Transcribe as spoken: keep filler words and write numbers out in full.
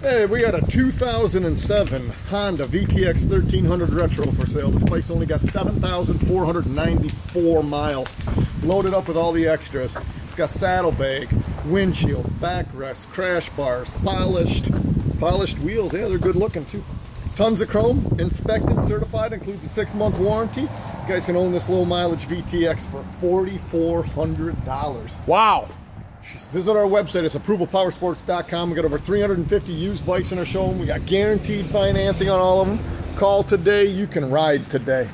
Hey, we got a two thousand seven Honda V T X thirteen hundred Retro for sale. This bike's only got seven thousand four hundred ninety-four miles. Loaded up with all the extras. It's got saddlebag, windshield, backrest, crash bars, polished, polished wheels. Yeah, they're good looking too. Tons of chrome, inspected, certified, includes a six-month warranty. You guys can own this low mileage V T X for four thousand four hundred dollars. Wow. Visit our website. It's approval powersports dot com. We got over three hundred fifty used bikes in our showroom. We got guaranteed financing on all of them. Call today. You can ride today.